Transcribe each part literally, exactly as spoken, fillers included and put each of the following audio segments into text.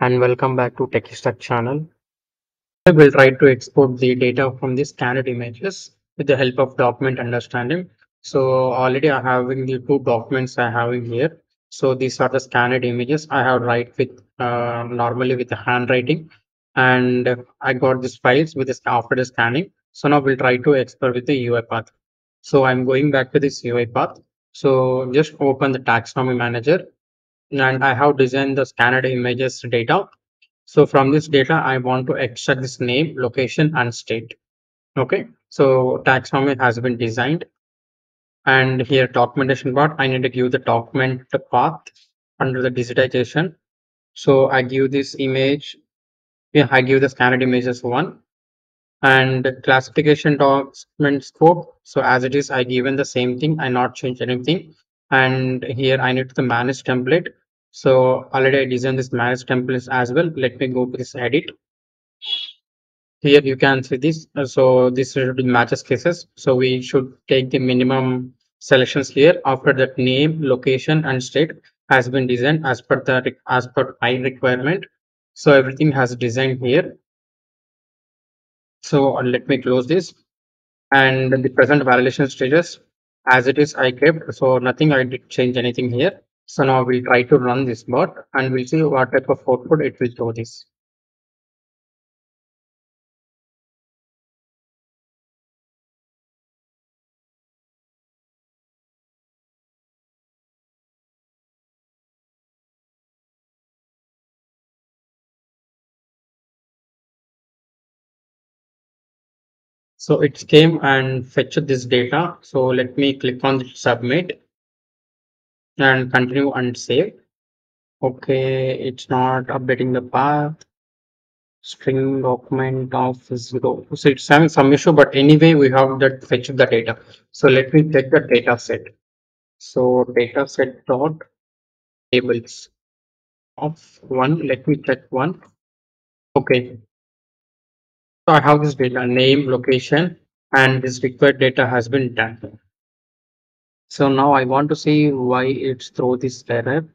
And welcome back to TechStack channel. I will try to export the data from the scanned images with the help of document understanding. So already I have the two documents I have in here. So these are the scanned images I have write with uh, normally with the handwriting, and I got these files with this after the scanning. So now we'll try to export with the UiPath. So I'm going back to this UiPath. So just open the taxonomy manager. And I have designed the scanned images data. So from this data, I want to extract this name, location, and state. Okay, so taxonomy has been designed. And here documentation part, I need to give the document the path under the digitization. So I give this image, yeah, I give the scanned images one. And classification document scope, so as it is, I given the same thing, I not change anything. And here I need the manage template. So already I designed this manage templates as well. Let me go to this edit. Here you can see this. So this should be matches cases. So we should take the minimum selections here. After that, name, location, and state has been designed as per the as per my requirement. So everything has designed here. So let me close this. And the present validation stages. As it is, I kept, so nothing, I did change anything here. So now we'll try to run this bot and we'll see what type of output it will show this. So it came and fetched this data. So let me click on submit and continue and save. Okay, it's not updating the path. String document of zero. So it's having some issue, but anyway, we have that fetched the data. So let me check the data set. So data set dot tables of one. Let me check one. Okay. So I have this data, name, location, and this required data has been done. So now I want to see why it's throw this error.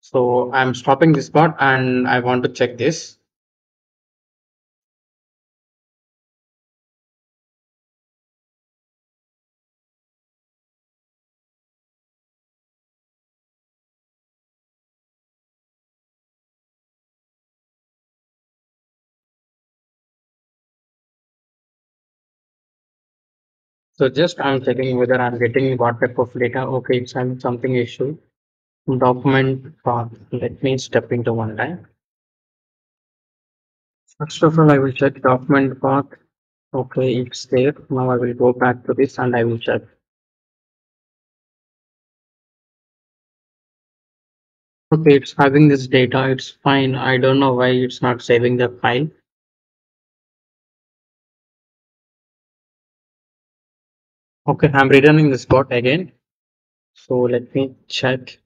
So I'm stopping this part and I want to check this. So just I'm checking whether I'm getting what type of data. Okay, it's having something issue. Document path. Let me step into one line. First of all, I will check document path. Okay, it's there. Now I will go back to this and I will check. Okay, it's having this data. It's fine. I don't know why it's not saving the file. Okay, I'm returning this bot again. So let me check.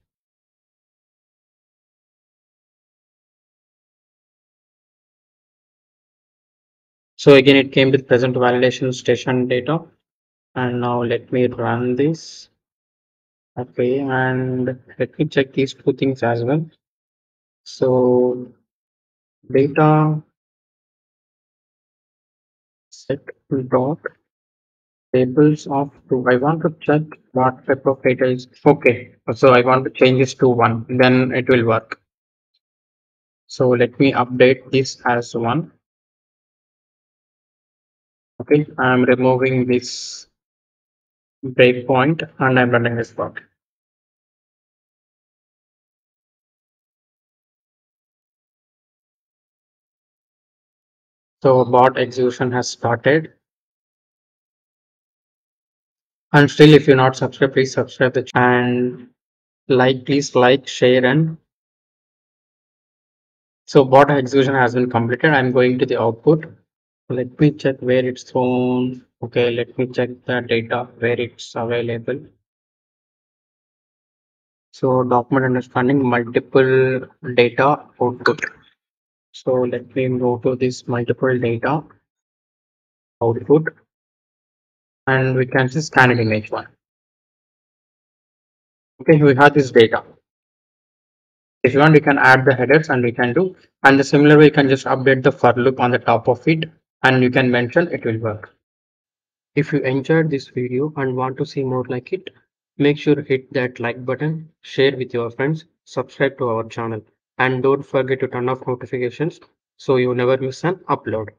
So again, it came with present validation station data. And now let me run this. Okay, and let me check these two things as well. So data set dot tables of two. I want to check what type of data is. Okay, so I want to change this to one, then it will work. So let me update this as one. Okay, I'm removing this breakpoint and I'm running this bot. So bot execution has started. And still, if you're not subscribed, please subscribe the channel and like, please like, share, and so bot execution has been completed. I'm going to the output. Let me check where it's thrown. Okay, let me check the data where it's available. So document understanding multiple data output. So let me go to this multiple data output. And we can see scanned image one. Okay, we have this data. If you want, we can add the headers and we can do, and the similar way you can just update the for loop on the top of it and you can mention it will work. If you enjoyed this video and want to see more like it, make sure to hit that like button, share with your friends, subscribe to our channel, and don't forget to turn off notifications so you never miss an upload.